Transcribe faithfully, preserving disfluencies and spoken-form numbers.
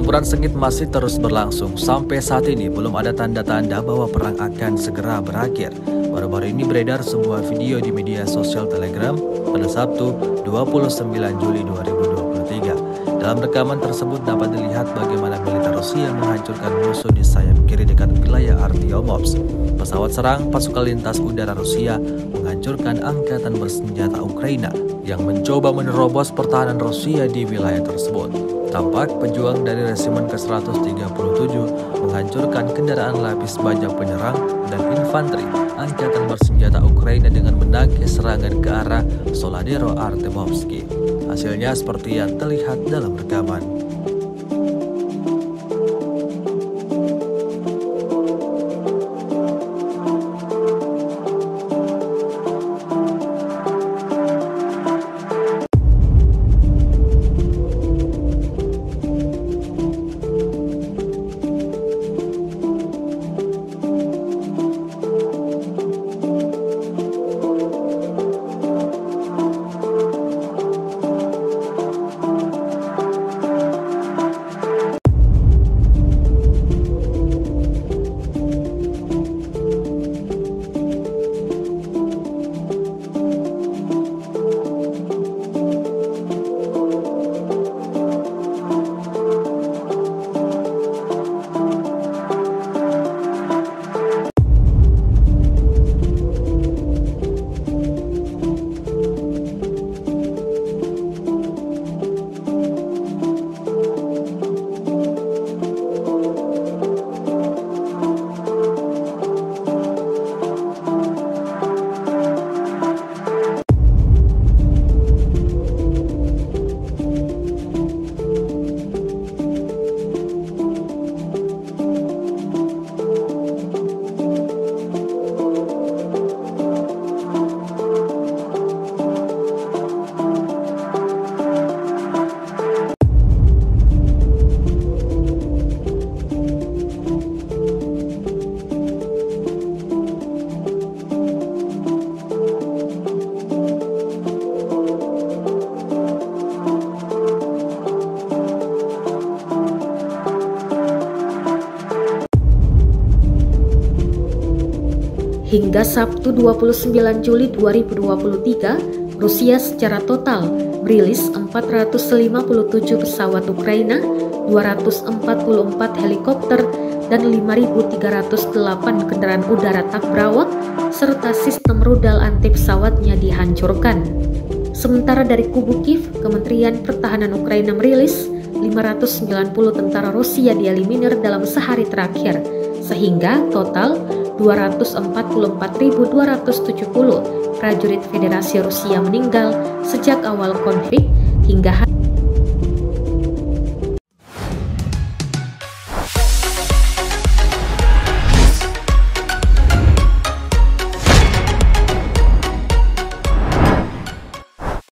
Pertempuran sengit masih terus berlangsung. Sampai saat ini belum ada tanda-tanda bahwa perang akan segera berakhir. Baru-baru ini beredar sebuah video di media sosial Telegram pada Sabtu dua puluh sembilan Juli dua ribu dua puluh tiga. Dalam rekaman tersebut dapat dilihat bagaimana militer Rusia menghancurkan musuh di sayap kiri dekat wilayah Artyomovsk. Pesawat serang pasukan lintas udara Rusia menghancurkan angkatan bersenjata Ukraina yang mencoba menerobos pertahanan Rusia di wilayah tersebut. Tampak pejuang dari Resimen ke seratus tiga puluh tujuh menghancurkan kendaraan lapis baja penyerang dan infanteri angkatan bersenjata Ukraina dengan menangkis serangan ke arah Soledaro-Artemovsky. Hasilnya seperti yang terlihat dalam rekaman. Hingga Sabtu dua puluh sembilan Juli dua ribu dua puluh tiga, Rusia secara total merilis empat ratus lima puluh tujuh pesawat Ukraina, dua ratus empat puluh empat helikopter, dan lima ribu tiga ratus delapan kendaraan udara tak berawak, serta sistem rudal anti pesawatnya dihancurkan. Sementara dari kubu Kiev, Kementerian Pertahanan Ukraina merilis lima ratus sembilan puluh tentara Rusia dieliminir dalam sehari terakhir, sehingga total dua ratus empat puluh empat ribu dua ratus tujuh puluh prajurit Federasi Rusia meninggal sejak awal konflik hingga hari